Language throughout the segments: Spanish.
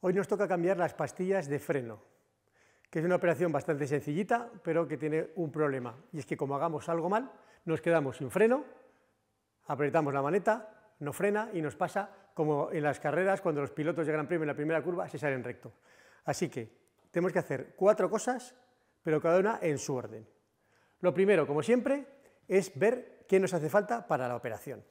Hoy nos toca cambiar las pastillas de freno, que es una operación bastante sencillita, pero que tiene un problema, y es que como hagamos algo mal, nos quedamos sin freno, apretamos la maneta, no frena y nos pasa como en las carreras cuando los pilotos de Gran Premio en la primera curva se salen recto. Así que tenemos que hacer 4 cosas, pero cada una en su orden. Lo primero, como siempre, es ver qué nos hace falta para la operación.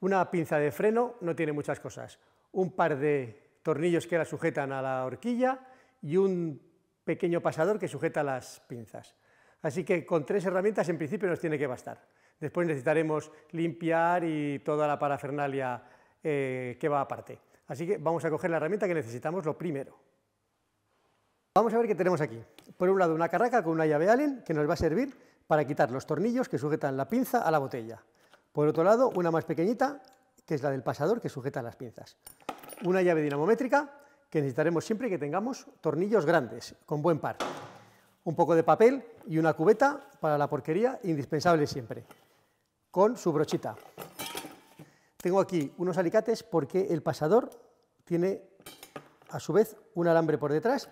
Una pinza de freno no tiene muchas cosas, un par de tornillos que la sujetan a la horquilla y un pequeño pasador que sujeta las pinzas. Así que con 3 herramientas en principio nos tiene que bastar. Después necesitaremos limpiar y toda la parafernalia que va aparte. Así que vamos a coger la herramienta que necesitamos lo primero. Vamos a ver qué tenemos aquí. Por un lado una carraca con una llave Allen que nos va a servir para quitar los tornillos que sujetan la pinza a la botella. Por otro lado una más pequeñita que es la del pasador que sujeta las pinzas. Una llave dinamométrica que necesitaremos siempre que tengamos tornillos grandes, con buen par. Un poco de papel y una cubeta para la porquería, indispensable siempre, con su brochita. Tengo aquí unos alicates porque el pasador tiene a su vez un alambre por detrás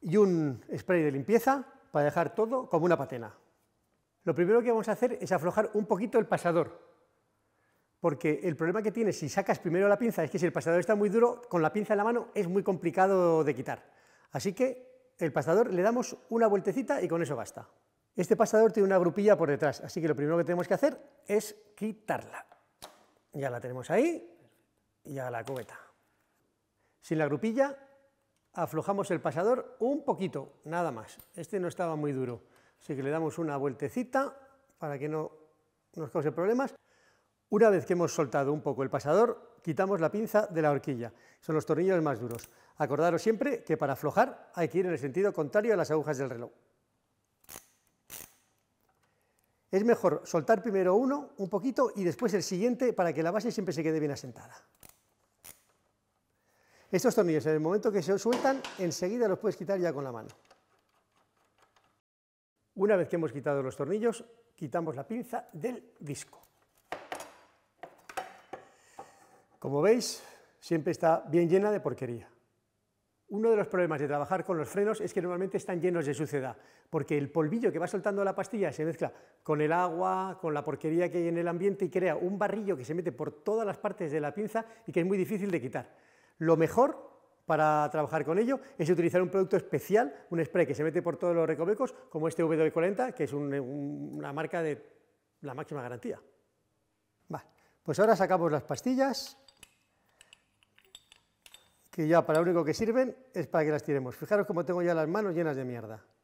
y un spray de limpieza para dejar todo como una patena. Lo primero que vamos a hacer es aflojar un poquito el pasador. Porque el problema que tienes si sacas primero la pinza es que si el pasador está muy duro, con la pinza en la mano es muy complicado de quitar. Así que el pasador le damos una vueltecita y con eso basta. Este pasador tiene una grupilla por detrás, así que lo primero que tenemos que hacer es quitarla. Ya la tenemos ahí y a la cubeta. Sin la grupilla aflojamos el pasador un poquito, nada más. Este no estaba muy duro, así que le damos una vueltecita para que no nos cause problemas. Una vez que hemos soltado un poco el pasador, quitamos la pinza de la horquilla. Son los tornillos más duros. Acordaros siempre que para aflojar hay que ir en el sentido contrario a las agujas del reloj. Es mejor soltar primero uno, un poquito, y después el siguiente para que la base siempre se quede bien asentada. Estos tornillos, en el momento que se sueltan, enseguida los puedes quitar ya con la mano. Una vez que hemos quitado los tornillos, quitamos la pinza del disco. Como veis, siempre está bien llena de porquería. Uno de los problemas de trabajar con los frenos es que normalmente están llenos de suciedad, porque el polvillo que va soltando la pastilla se mezcla con el agua, con la porquería que hay en el ambiente y crea un barrillo que se mete por todas las partes de la pinza y que es muy difícil de quitar. Lo mejor para trabajar con ello es utilizar un producto especial, un spray que se mete por todos los recovecos, como este WD-40, que es una marca de la máxima garantía. Vale, pues ahora sacamos las pastillas, que ya para lo único que sirven es para que las tiremos. Fijaros cómo tengo ya las manos llenas de mierda.